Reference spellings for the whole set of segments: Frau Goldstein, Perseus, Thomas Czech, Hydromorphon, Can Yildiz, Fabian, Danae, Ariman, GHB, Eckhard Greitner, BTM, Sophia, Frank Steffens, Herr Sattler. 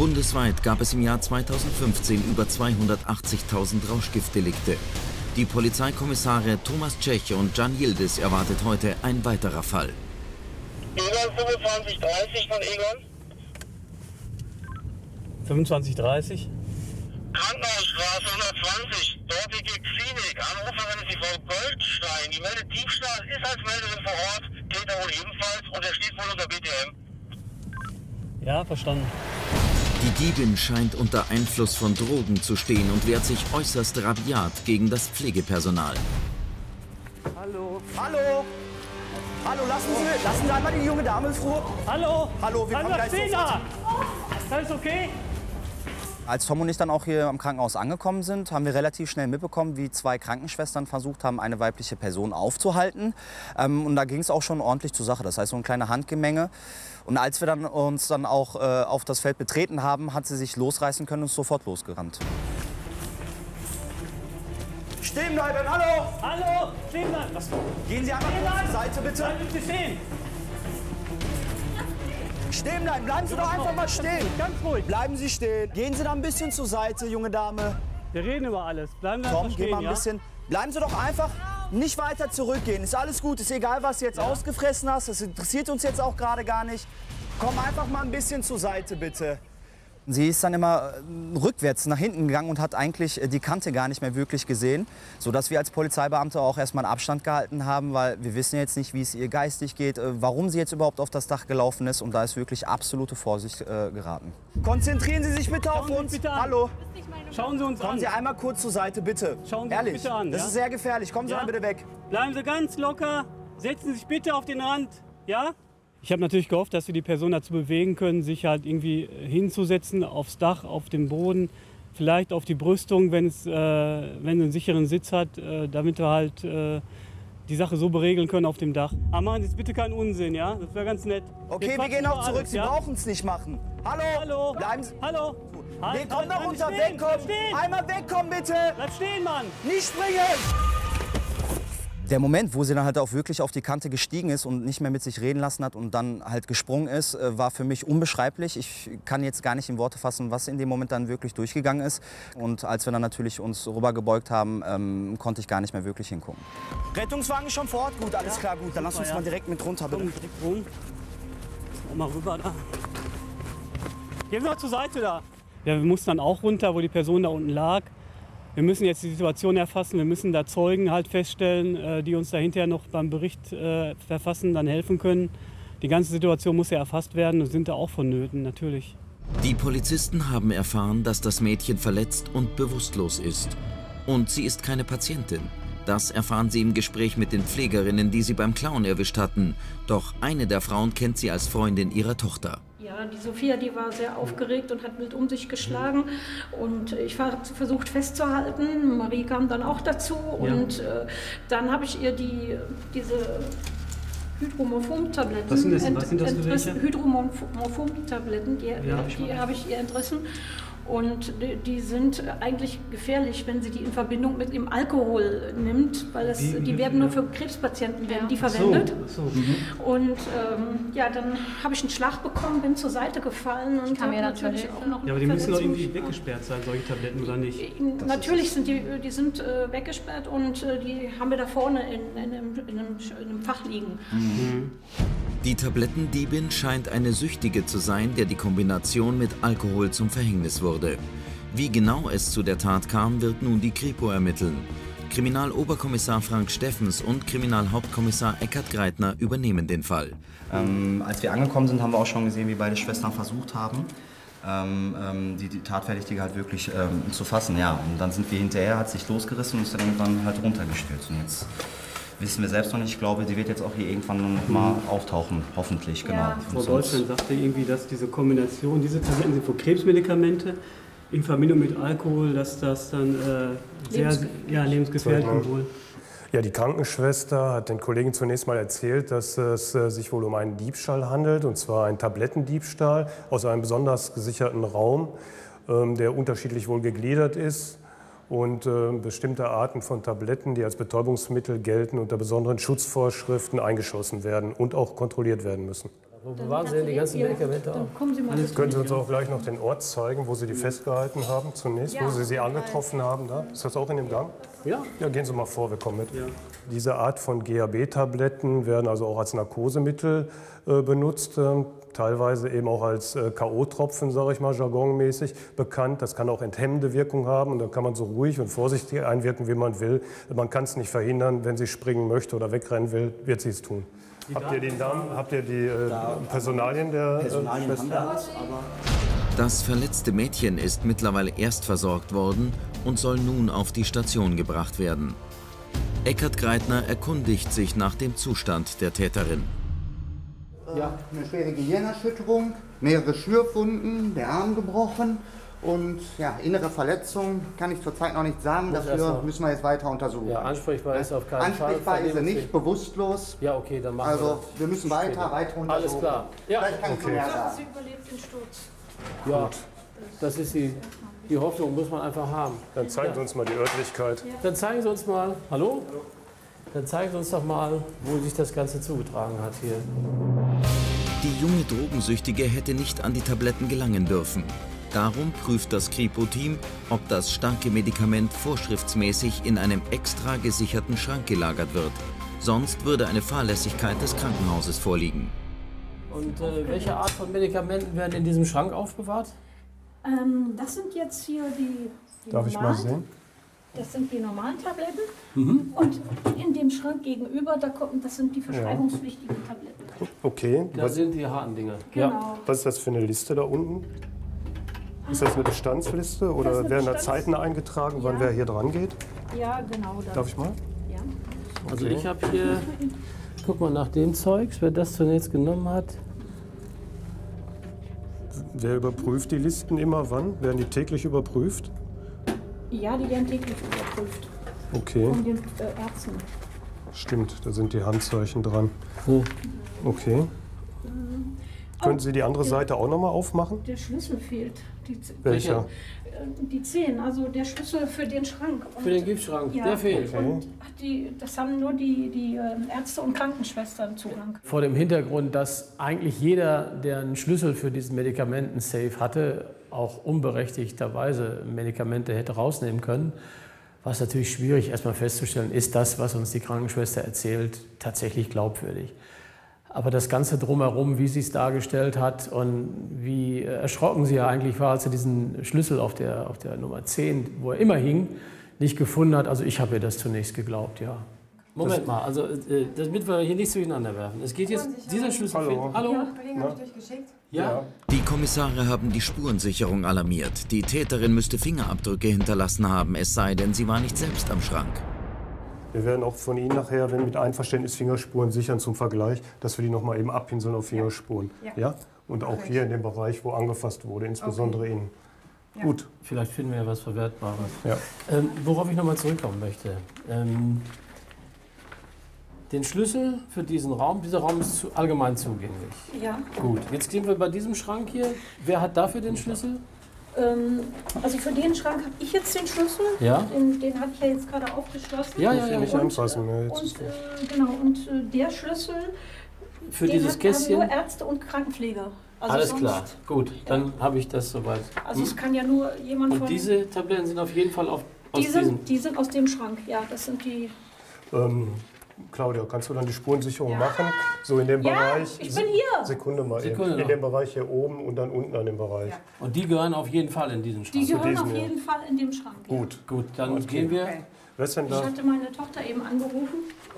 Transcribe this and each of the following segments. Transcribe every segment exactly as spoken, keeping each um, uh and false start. Bundesweit gab es im Jahr zweitausendfünfzehn über zweihundertachtzigtausend Rauschgiftdelikte. Die Polizeikommissare Thomas Czech und Can Yildiz erwartet heute ein weiterer Fall. Egon fünfundzwanzig dreißig von Egon. fünfundzwanzig dreißig? Krankenhausstraße hundertzwanzig, dortige Klinik. Anruferin ist die Frau Goldstein. Die meldet Diebstahl, ist als Melderin vor Ort, Täter wohl ebenfalls und er steht wohl unter B T M. Ja, verstanden. Die Diebin scheint unter Einfluss von Drogen zu stehen und wehrt sich äußerst rabiat gegen das Pflegepersonal. Hallo. Hallo. Hallo, lassen Sie, lassen Sie einmal die junge Dame in Ruhe. Hallo. Hallo, wir kommen gleich sofort. Ist alles okay? Als Tom und ich dann auch hier am Krankenhaus angekommen sind, haben wir relativ schnell mitbekommen, wie zwei Krankenschwestern versucht haben, eine weibliche Person aufzuhalten. Ähm, und da ging es auch schon ordentlich zur Sache. Das heißt, so eine kleine Handgemenge. Und als wir dann uns dann auch äh, auf das Feld betreten haben, hat sie sich losreißen können und ist sofort losgerannt. Stehen bleiben, hallo! Hallo, stehen bleiben! Das, gehen Sie einmal auf die Seite, bitte. Bleiben Sie stehen! Stehen bleiben, bleiben Sie doch einfach mal stehen. Ganz ruhig. Bleiben Sie stehen. Gehen Sie da ein bisschen zur Seite, junge Dame. Wir reden über alles. Bleiben Sie einfach Tom, stehen, geh mal ein ja? bisschen. Bleiben Sie doch einfach nicht weiter zurückgehen. Ist alles gut, ist egal, was du jetzt ja. ausgefressen hast. Das interessiert uns jetzt auch gerade gar nicht. Komm einfach mal ein bisschen zur Seite, bitte. Sie ist dann immer rückwärts nach hinten gegangen und hat eigentlich die Kante gar nicht mehr wirklich gesehen, sodass wir als Polizeibeamte auch erstmal einen Abstand gehalten haben, weil wir wissen jetzt nicht, wie es ihr geistig geht, warum sie jetzt überhaupt auf das Dach gelaufen ist und da ist wirklich absolute Vorsicht äh, geraten. Konzentrieren Sie sich bitte auf uns. Bitte Hallo. Schauen Sie uns an. Kommen Sie einmal kurz zur Seite, bitte. Schauen Sie Ehrlich, bitte an, das ja? ist sehr gefährlich. Kommen Sie ja? mal bitte weg. Bleiben Sie ganz locker. Setzen Sie sich bitte auf den Rand, ja? Ich habe natürlich gehofft, dass wir die Person dazu bewegen können, sich halt irgendwie hinzusetzen, aufs Dach, auf den Boden, vielleicht auf die Brüstung, wenn es, äh, wenn sie einen sicheren Sitz hat, äh, damit wir halt äh, die Sache so beregeln können auf dem Dach. Aber machen Sie jetzt bitte keinen Unsinn, ja? Das wäre ganz nett. Okay, wir gehen auch zurück, alles, Sie ja? brauchen es nicht machen. Hallo, Hallo. bleiben Sie... Hallo! Wir kommen da runter, wegkommen! Einmal wegkommen, bitte! Bleib stehen, Mann! Nicht springen! Der Moment, wo sie dann halt auch wirklich auf die Kante gestiegen ist und nicht mehr mit sich reden lassen hat und dann halt gesprungen ist, war für mich unbeschreiblich. Ich kann jetzt gar nicht in Worte fassen, was in dem Moment dann wirklich durchgegangen ist. Und als wir dann natürlich uns rübergebeugt haben, ähm, konnte ich gar nicht mehr wirklich hingucken. Rettungswagen ist schon vor Ort? Gut, alles ja, klar, gut. Dann super, lass uns ja. mal direkt mit runter, bitte. Komm, direkt rum. Mal rüber da. Gehen Sie mal zur Seite da. Ja, wir mussten dann auch runter, wo die Person da unten lag. Wir müssen jetzt die Situation erfassen, wir müssen da Zeugen halt feststellen, die uns da hinterher noch beim Bericht äh, verfassen, dann helfen können. Die ganze Situation muss ja erfasst werden und sind da auch vonnöten, natürlich. Die Polizisten haben erfahren, dass das Mädchen verletzt und bewusstlos ist. Und sie ist keine Patientin. Das erfahren sie im Gespräch mit den Pflegerinnen, die sie beim Klauen erwischt hatten. Doch eine der Frauen kennt sie als Freundin ihrer Tochter. Ja, die Sophia, die war sehr aufgeregt und hat wild um sich geschlagen und ich habe versucht festzuhalten. Marie kam dann auch dazu und ja. äh, dann habe ich ihr die, diese Hydromorphon-Tabletten, was sind das, was sind das für welche? Hydromorphon-Tabletten, die, ja, hab die habe ich ihr entrissen. Und die sind eigentlich gefährlich, wenn sie die in Verbindung mit dem Alkohol nimmt, weil das, die, die werden nur für Krebspatienten werden die verwendet. So, so, mhm. Und ähm, ja, dann habe ich einen Schlag bekommen, bin zur Seite gefallen und kann mir natürlich auch noch. Ja, aber die müssen doch irgendwie weggesperrt sein, solche Tabletten oder nicht? Natürlich sind die, die sind äh, weggesperrt und äh, die haben wir da vorne in, in, einem, in, einem, in einem Fach liegen. Mhm. Die Tablettendiebin scheint eine Süchtige zu sein, der die Kombination mit Alkohol zum Verhängnis wurde. Wie genau es zu der Tat kam, wird nun die Kripo ermitteln. Kriminaloberkommissar Frank Steffens und Kriminalhauptkommissar Eckhard Greitner übernehmen den Fall. Ähm, als wir angekommen sind, haben wir auch schon gesehen, wie beide Schwestern versucht haben, ähm, die, die Tatverdächtige halt wirklich ähm, zu fassen. Ja, und dann sind wir hinterher, hat sich losgerissen und ist dann irgendwann halt runtergestürzt. Und jetzt wissen wir selbst noch nicht. Ich glaube, die wird jetzt auch hier irgendwann noch mal auftauchen, hoffentlich. Genau. Ja. Frau Goldstein sagte irgendwie, dass diese Kombination, diese Tabletten sind für Krebsmedikamente in Verbindung mit Alkohol, dass das dann äh, sehr Lebensge ja, lebensgefährlich ist. Mhm. Ja, die Krankenschwester hat den Kollegen zunächst mal erzählt, dass es sich wohl um einen Diebstahl handelt, und zwar einen Tablettendiebstahl aus einem besonders gesicherten Raum, ähm, der unterschiedlich wohl gegliedert ist. Und äh, bestimmte Arten von Tabletten, die als Betäubungsmittel gelten, unter besonderen Schutzvorschriften eingeschlossen werden und auch kontrolliert werden müssen. Wo bewahren Sie denn die ganzen Medikamente auf? Können Sie uns auch gleich noch den Ort zeigen, wo Sie die festgehalten haben zunächst, ja, wo Sie sie angetroffen haben? Da? Ist das auch in dem Gang? Ja. Ja, gehen Sie mal vor, wir kommen mit. Ja. Diese Art von G H B-Tabletten werden also auch als Narkosemittel äh, benutzt, äh, teilweise eben auch als äh, K O-Tropfen, sage ich mal, jargonmäßig bekannt. Das kann auch enthemmende Wirkung haben und dann kann man so ruhig und vorsichtig einwirken, wie man will. Man kann es nicht verhindern, wenn sie springen möchte oder wegrennen will, wird sie es tun. Habt ihr den Namen, habt ihr die äh, Personalien der Personalien äh, Schwester? Das verletzte Mädchen ist mittlerweile erst versorgt worden und soll nun auf die Station gebracht werden. Eckhard Greitner erkundigt sich nach dem Zustand der Täterin. Ja, eine schwere Gehirnerschütterung, mehrere Schürfwunden, der Arm gebrochen und ja, innere Verletzungen kann ich zurzeit noch nicht sagen. Muss Dafür müssen wir jetzt weiter untersuchen. Ja, ansprechbar ja. ist auf keinen ansprechbar Fall. Ansprechbar ist er nicht, bewusstlos. Ja, okay, dann machen also, wir das. Also wir müssen weiter, später. weiter untersuchen. Alles klar. Ja. Vielleicht kann okay. ich mehr sagen. Sie überlebt den Sturz. Ja, gut. Das ist die, die Hoffnung, muss man einfach haben. Dann zeigen ja. Sie uns mal die Örtlichkeit. Ja. Dann zeigen Sie uns mal, hallo? hallo? Dann zeigen Sie uns doch mal, wo sich das Ganze zugetragen hat hier. Die junge Drogensüchtige hätte nicht an die Tabletten gelangen dürfen. Darum prüft das Kripo-Team, ob das starke Medikament vorschriftsmäßig in einem extra gesicherten Schrank gelagert wird. Sonst würde eine Fahrlässigkeit des Krankenhauses vorliegen. Und äh, welche Art von Medikamenten werden in diesem Schrank aufbewahrt? Ähm, das sind jetzt hier die, die Darf normalen, ich mal sehen? Das sind die normalen Tabletten. Mhm. Und in dem Schrank gegenüber, da kommen, das sind die verschreibungspflichtigen ja. Tabletten. Okay. Das sind die harten Dinge. Genau. Ja. Was ist das für eine Liste da unten? Ist das eine Bestandsliste oder eine werden da Zeiten eingetragen, ja. wann wer hier dran geht? Ja, genau. Darf ich mal? Ja. Okay. Also ich habe hier, guck mal nach dem Zeugs, wer das zunächst genommen hat. Wer überprüft die Listen immer wann? Werden die täglich überprüft? Ja, die werden täglich überprüft. Okay. Von den äh, Ärzten. Stimmt, da sind die Handzeichen dran. Hm. Okay. Können Sie die andere Seite auch nochmal aufmachen? Der Schlüssel fehlt. Die Welcher? Die zehn, also der Schlüssel für den Schrank. Und für den Giftschrank, ja, der fehlt. Und die, das haben nur die, die Ärzte und Krankenschwestern Zugang. Vor dem Hintergrund, dass eigentlich jeder, der einen Schlüssel für diesen Medikamenten-Safe hatte, auch unberechtigterweise Medikamente hätte rausnehmen können, war es natürlich schwierig, erstmal festzustellen, ist das, was uns die Krankenschwester erzählt, tatsächlich glaubwürdig. Aber das Ganze drumherum, wie sie es dargestellt hat und wie erschrocken sie ja eigentlich war, als sie diesen Schlüssel auf der, auf der Nummer zehn, wo er immer hing, nicht gefunden hat. Also ich habe ihr das zunächst geglaubt, ja. Moment das mal, also damit wir hier nichts durcheinander werfen. Es geht jetzt, dieser Schlüssel Hallo. Hallo? Ja, Kollegen, habe ich euch geschickt? Ja. Die Kommissare haben die Spurensicherung alarmiert. Die Täterin müsste Fingerabdrücke hinterlassen haben, es sei denn, sie war nicht selbst am Schrank. Wir werden auch von Ihnen nachher, wenn mit Einverständnis Fingerspuren sichern zum Vergleich, dass wir die noch mal eben abpinseln auf Fingerspuren. Ja. ja? Und auch hier in dem Bereich, wo angefasst wurde, insbesondere okay. Ihnen. Ja. Gut. Vielleicht finden wir ja was Verwertbares. Ja. Ähm, worauf ich noch mal zurückkommen möchte. Ähm, den Schlüssel für diesen Raum, dieser Raum ist zu, allgemein zugänglich. Ja. Gut, jetzt sind wir bei diesem Schrank hier. Wer hat dafür den Schlüssel? Also für den Schrank habe ich jetzt den Schlüssel, ja. den, den habe ich ja jetzt gerade aufgeschlossen. Ja, ja, ja. Und, nicht anfassen, ne, jetzt. Und, äh, genau, und äh, der Schlüssel, für den dieses hat, Kästchen? Haben nur Ärzte und Krankenpfleger. Also Alles sonst, klar, gut, dann ja. habe ich das soweit. Also es kann ja nur jemand und von... Und diese Tabletten sind auf jeden Fall auf, aus diese, diesem... Die sind aus dem Schrank, ja, das sind die... Ähm. Claudia, kannst du dann die Spurensicherung ja. machen? So in dem ja, Bereich. Ich bin hier. Sekunde mal Sekunde eben. In dem Bereich hier oben und dann unten an dem Bereich. Ja. Und die gehören auf jeden Fall in diesen Schrank. Die gehören auf jeden hier. Fall in dem Schrank. Ja. Gut, gut, dann okay. gehen wir. Okay. Was denn da? Ich hatte meine Tochter eben angerufen.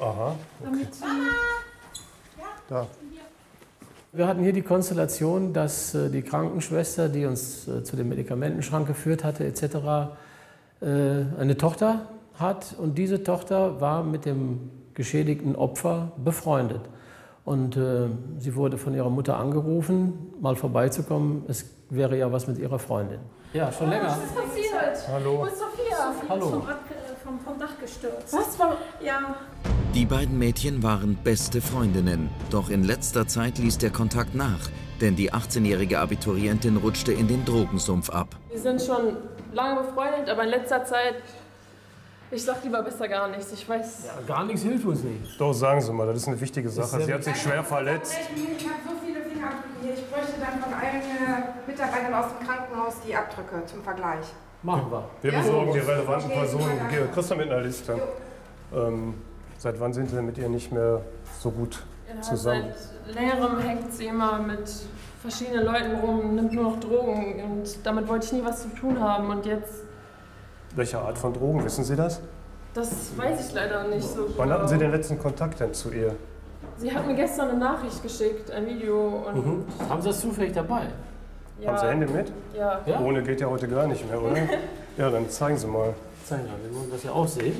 Aha. Okay. Damit sie ja. da. Wir hatten hier die Konstellation, dass die Krankenschwester, die uns zu dem Medikamentenschrank geführt hatte, et cetera, eine Tochter hat und diese Tochter war mit dem geschädigten Opfer befreundet. Und äh, sie wurde von ihrer Mutter angerufen, mal vorbeizukommen. Es wäre ja was mit ihrer Freundin. Ja, schon länger. Was ist passiert? Hallo. Und Sophia. Sophia Hallo. Ist vom, Rad, vom, vom Dach gestürzt. Was? Ja. Die beiden Mädchen waren beste Freundinnen. Doch in letzter Zeit ließ der Kontakt nach, denn die achtzehnjährige Abiturientin rutschte in den Drogensumpf ab. Wir sind schon lange befreundet, aber in letzter Zeit ich sag lieber besser gar nichts, ich weiß... Ja, gar nichts hilft uns nicht. Doch, sagen Sie mal, das ist eine wichtige Sache. Sie hat sich schwer verletzt. Ich habe so viele Finger Hier, ich bräuchte dann von allen Mitarbeitern aus dem Krankenhaus die Abdrücke zum Vergleich. Machen wir. Wir besorgen ja? die relevanten okay, Personen. Kriegst du mit einer Liste. Ähm, seit wann sind Sie mit ihr nicht mehr so gut zusammen? Ja, seit längerem hängt sie immer mit verschiedenen Leuten rum, nimmt nur noch Drogen und damit wollte ich nie was zu tun haben und jetzt... Welche Art von Drogen, wissen Sie das? Das weiß ich leider nicht so genau. Wann hatten Sie den letzten Kontakt denn zu ihr? Sie hat mir gestern eine Nachricht geschickt, ein Video und... Mhm. Haben Sie das zufällig dabei? Ja. Haben Sie Hände mit? Ja. ja. Ohne geht ja heute gar nicht mehr, oder? Ja, dann zeigen Sie mal. Zeigen Sie mal, wir wollen das ja auch sehen.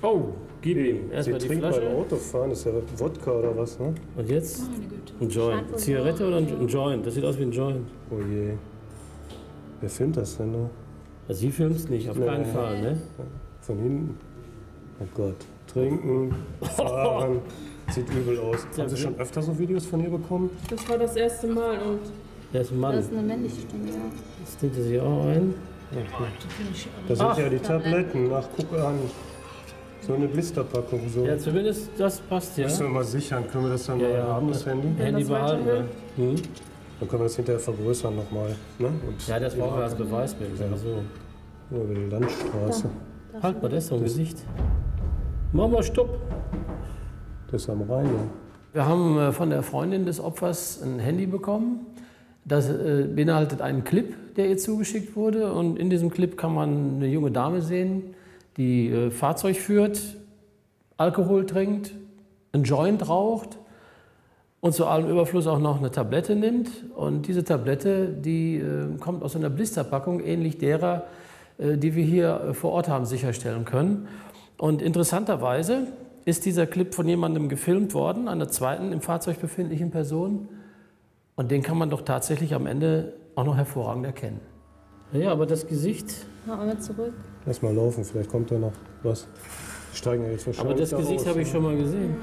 Oh, gib ihm. Erstmal die Flasche. Beim Autofahren, das ist ja Wodka oder was, ne? Und jetzt? Meine Güte. Ein Joint. Eine Zigarette oder ein Joint? Das sieht aus wie ein Joint. Oh je. Wer filmt das denn, ne? Also Sie filmt es nicht, auf keinen Fall, ne? Von hinten. Oh Gott. Trinken, fahren. Sieht übel aus. Haben Sie schon öfter so Videos von ihr bekommen? Das war das erste Mal und... Das ist ein Mann. Das ist eine männliche Stimme, ja. Jetzt nimmt sie auch ein. Ach, das sind ja die Tabletten. Ach, guck an. So eine Blisterpackung. So. Ja, zumindest das passt, ja. Müssen wir mal sichern. Können wir das dann ja, mal ja, haben, das Handy? Handy behalten, ja. Hm? Dann können wir das hinterher vergrößern nochmal. Ne? Ja, das brauchen wir als Beweisbild. Ja. So. Über die Landstraße. Da, halt mal das so im Gesicht. Mach mal Stopp. Das am Rhein. Wir haben von der Freundin des Opfers ein Handy bekommen. Das beinhaltet einen Clip, der ihr zugeschickt wurde. Und in diesem Clip kann man eine junge Dame sehen, die äh, Fahrzeug führt, Alkohol trinkt, einen Joint raucht und zu allem Überfluss auch noch eine Tablette nimmt. Und diese Tablette, die äh, kommt aus einer Blisterpackung, ähnlich derer, äh, die wir hier äh, vor Ort haben sicherstellen können. Und interessanterweise ist dieser Clip von jemandem gefilmt worden, einer zweiten im Fahrzeug befindlichen Person. Und den kann man doch tatsächlich am Ende auch noch hervorragend erkennen. Ja, aber das Gesicht... Machen wir zurück. Lass mal laufen, vielleicht kommt da noch was. Die steigen ja jetzt wahrscheinlich. Aber das Gesicht habe ich schon mal gesehen.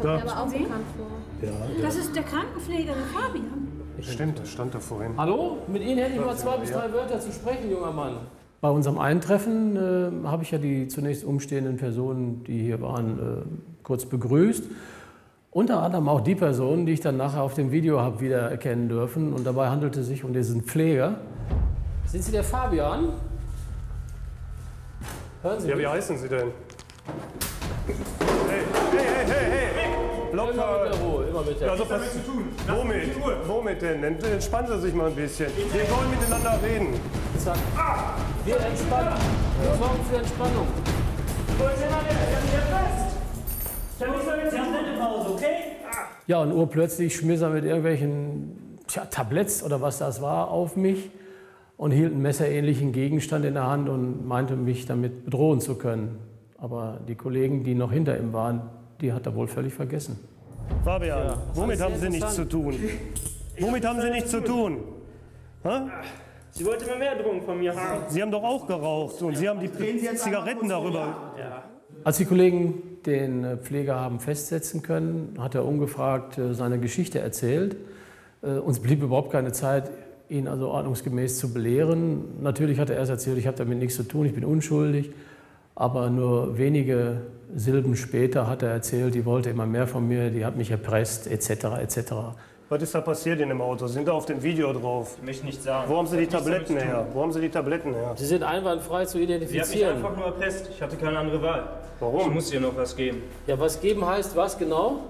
Kommt da. Aber auch bekannt vor. Ja, ja. Das ist der Krankenpfleger, der Fabian. Stimmt, das stand da vorhin. Hallo? Mit Ihnen hätte ich mal zwei bis drei Wörter zu sprechen, junger Mann. Bei unserem Eintreffen äh, habe ich ja die zunächst umstehenden Personen, die hier waren, äh, kurz begrüßt. Unter anderem auch die Personen, die ich dann nachher auf dem Video habe wiedererkennen dürfen. Und dabei handelte es sich um diesen Pfleger. Sind Sie der Fabian? Hören Sie ja, mich? Wie heißen Sie denn? Hey, hey, hey, hey, hey! Locker! Immer mit der Ruhe, immer mit der Ruhe. Was hat das zu tun? Womit? Womit denn? Entspannen Sie sich mal ein bisschen. Wir wollen miteinander reden. Zack. Wir entspannen. Wir sorgen für Entspannung. Wo ist denn der Fest? Dann müssen wir jetzt ganz nett nach Hause, okay? Ja, und urplötzlich schmiss er mit irgendwelchen tja, Tabletts oder was das war auf mich und hielt einen messerähnlichen Gegenstand in der Hand und meinte, mich damit bedrohen zu können. Aber die Kollegen, die noch hinter ihm waren, die hat er wohl völlig vergessen. Fabian, ja, womit haben Sie nichts zu tun? Womit haben Sie nichts zu tun? Ha? Sie wollten mir mehr Drogen von mir haben. Sie haben doch auch geraucht und Sie haben die Zigaretten darüber. Ja. Als die Kollegen den Pfleger haben festsetzen können, hat er ungefragt seine Geschichte erzählt. Uns blieb überhaupt keine Zeit, ihn also ordnungsgemäß zu belehren. Natürlich hat er erst erzählt, ich habe damit nichts zu tun, ich bin unschuldig. Aber nur wenige Silben später hat er erzählt, die wollte immer mehr von mir, die hat mich erpresst, et cetera et cetera. Was ist da passiert in dem Auto? Sind da auf dem Video drauf? Ich möchte nicht sagen. Wo haben Sie die Tabletten her? Wo haben Sie die Tabletten her? Sie sind einwandfrei zu identifizieren. Sie haben mich einfach nur erpresst. Ich hatte keine andere Wahl. Warum? Ich muss ihr noch was geben. Ja, was geben heißt was genau?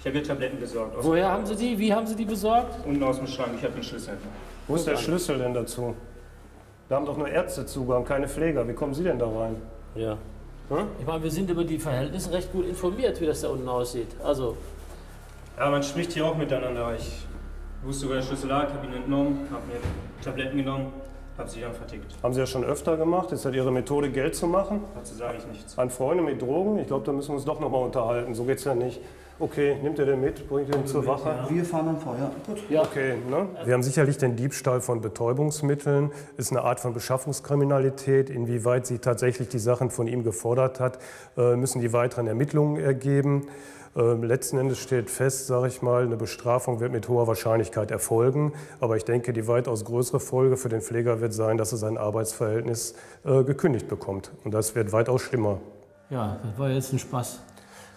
Ich habe ihr Tabletten besorgt. Woher haben Sie die? Wie haben Sie die besorgt? Unten aus dem Schrank. Ich habe den Schlüssel. Wo ist der Schlüssel denn dazu? Da haben doch nur Ärzte Zugang, keine Pfleger. Wie kommen Sie denn da rein? Ja. Hm? Ich meine, wir sind über die Verhältnisse recht gut informiert, wie das da unten aussieht. Also. Ja, man spricht hier auch miteinander. Ich wusste, wo der Schlüssel lag, habe ihn entnommen, habe mir Tabletten genommen, habe sie dann vertickt. Haben Sie ja schon öfter gemacht? Ist das Ihre Methode, Geld zu machen? Dazu sage ich nichts. An Freunde mit Drogen? Ich glaube, da müssen wir uns doch nochmal unterhalten. So geht's ja nicht. Okay, nimmt ihr den mit, bringt ihn zur Wache? Ja. Wir fahren dann vor, ja. Gut. Ja. Okay, ne? Wir haben sicherlich den Diebstahl von Betäubungsmitteln, ist eine Art von Beschaffungskriminalität. Inwieweit sie tatsächlich die Sachen von ihm gefordert hat, müssen die weiteren Ermittlungen ergeben. Letzten Endes steht fest, sage ich mal, eine Bestrafung wird mit hoher Wahrscheinlichkeit erfolgen. Aber ich denke, die weitaus größere Folge für den Pfleger wird sein, dass er sein Arbeitsverhältnis gekündigt bekommt. Und das wird weitaus schlimmer. Ja, das war jetzt ein Spaß.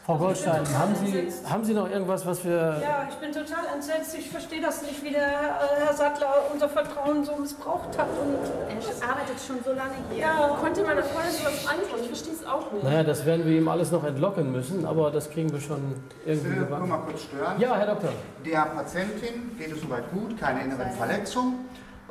Frau also Goldstein, haben Sie, haben Sie noch irgendwas, was wir... Ja, ich bin total entsetzt. Ich verstehe das nicht, wie der äh, Herr Sattler unser Vertrauen so missbraucht hat. Und er arbeitet schon so lange hier. Ja, konnte meine Freundin sowas antun? Ich verstehe es auch nicht. Naja, das werden wir ihm alles noch entlocken müssen, aber das kriegen wir schon irgendwie gebacken. Ich will nur mal kurz stören. Ja, Herr Doktor. Der Patientin geht es soweit gut, keine inneren Verletzungen,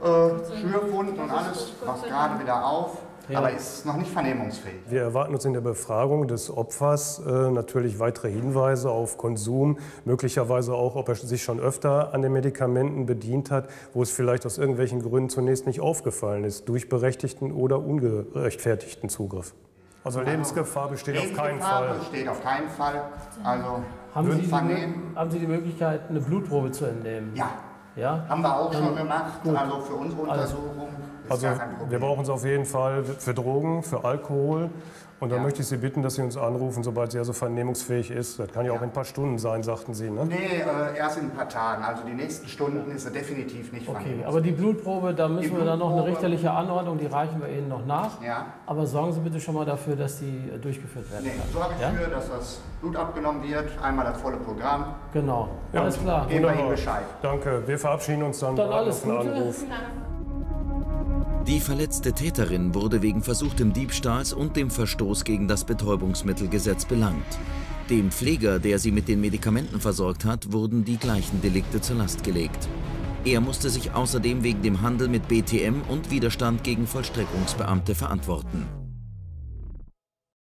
äh, Schürfwunden und alles, macht gerade wieder auf. Aber ist noch nicht vernehmungsfähig. Wir erwarten uns in der Befragung des Opfers äh, natürlich weitere Hinweise auf Konsum, möglicherweise auch, ob er sich schon öfter an den Medikamenten bedient hat, wo es vielleicht aus irgendwelchen Gründen zunächst nicht aufgefallen ist, durch berechtigten oder ungerechtfertigten Zugriff. Also Lebensgefahr besteht auf keinen Fall. Lebensgefahr besteht auf keinen Fall. Also haben Sie, die, haben Sie die Möglichkeit, eine Blutprobe zu entnehmen? Ja. Ja? Haben wir auch schon gemacht, gut. Also für unsere Untersuchung. Also wir brauchen es auf jeden Fall für Drogen, für Alkohol. Und dann ja. möchte ich Sie bitten, dass Sie uns anrufen, sobald sie also vernehmungsfähig ist. Das kann ja, ja. auch in ein paar Stunden sein, sagten Sie, ne? Nee, äh, erst in ein paar Tagen. Also die nächsten Stunden ist er definitiv nicht vernehmungsfähig. Okay, aber die Blutprobe, da müssen die wir dann noch eine richterliche Anordnung, die reichen wir Ihnen noch nach. Ja. Aber sorgen Sie bitte schon mal dafür, dass die durchgeführt werden nee, kann. So habe ich ja? für, dass das Blut abgenommen wird, einmal das volle Programm. Genau, ja, alles klar. Geben wir Ihnen Bescheid. Danke, wir verabschieden uns dann. Dann alles Gute. Anruf. Die verletzte Täterin wurde wegen versuchtem Diebstahls und dem Verstoß gegen das Betäubungsmittelgesetz belangt. Dem Pfleger, der sie mit den Medikamenten versorgt hat, wurden die gleichen Delikte zur Last gelegt. Er musste sich außerdem wegen dem Handel mit B T M und Widerstand gegen Vollstreckungsbeamte verantworten.